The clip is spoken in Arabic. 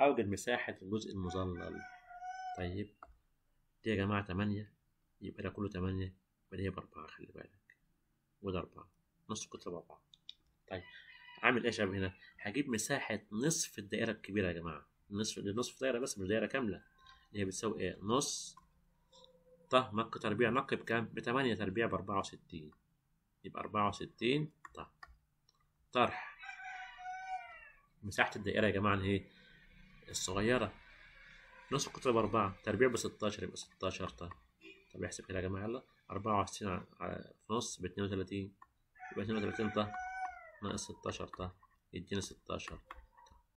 أوجد مساحة الجزء المظلل. طيب دي يا جماعة 8، يبقى ده كله 8، يبقى ده ب4، خلي بالك، وده 4، نص كتلة ب4. طيب أعمل إيه يا شباب هنا؟ هجيب مساحة نصف الدائرة الكبيرة يا جماعة، نصف دائرة بس مش دائرة كاملة، اللي هي بتساوي إيه؟ نص نق تربيع نق بكام؟ ب8 تربيع ب64، يبقى 64 طرح. مساحة الدائرة يا جماعة هي الصغيرة، نصف كتلة ب4 تربيع ب16، يبقى 16 طرح. طب احسب كده يا جماعة، يلا 64 في نص ب32، يبقى 32 طرح ناقص 16 طرح يدينا 16.